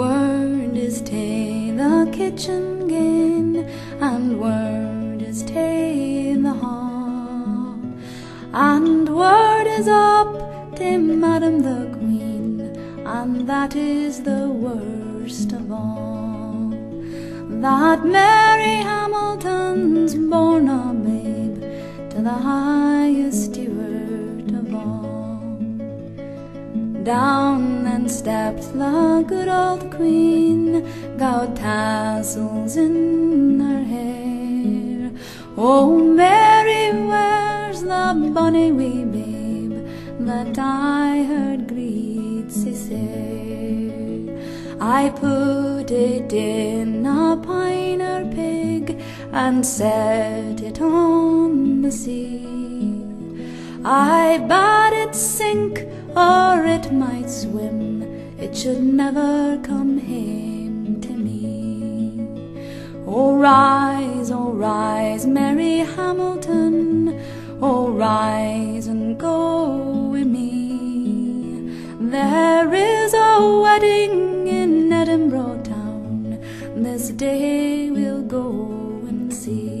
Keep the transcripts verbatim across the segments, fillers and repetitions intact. Word is tae the kitchen gin, and word is tae in the hall, and word is up to Madam the Queen, and that is the worst of all, that Mary Hamilton's born a babe to the highest steward of all. Down and stepped the good old Queen, goud tassels in her hair. Oh, Mary, where's the bonny wee babe that I heard greet she say? I put it in a piner pig and set it on the sea. I bade it sink or it might swim, it should never come hame to me. Oh rise, oh rise, Mary Hamilton, oh rise and go with me. There is a wedding in Edinburgh town, this day we'll go and see.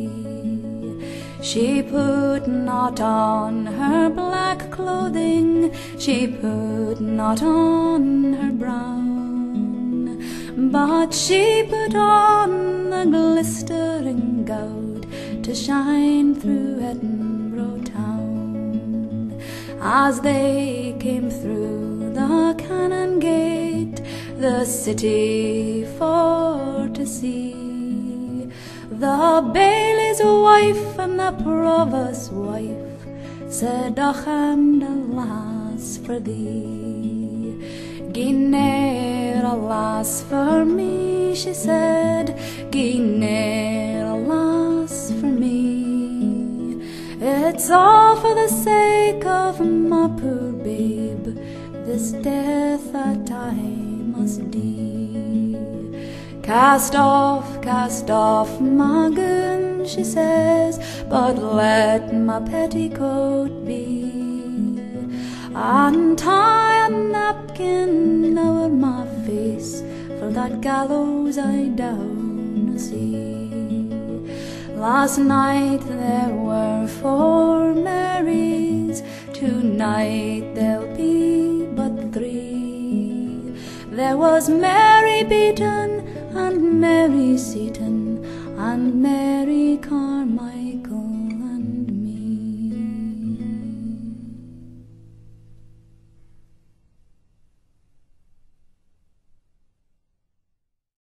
She put not on her black clothing, she put not on her brown, but she put on the glistering goud to shine through Edinburgh town. As they came through the cannon gate, the city for to see, the bailie's wife and the provost's wife said, "Och, and alas for thee." "Giene'er alas for me," she said, "Giene'er alas for me. It's all for the sake of my poor babe, this death that I must dee." "Cast off, cast off my gown," she says, "but let my petticoat be, and tie a napkin o'er my face, for that gallows I down see." Last night there were four Marys, tonight there'll be but three. There was Mary Beaton and Mary Seaton and Mary Con.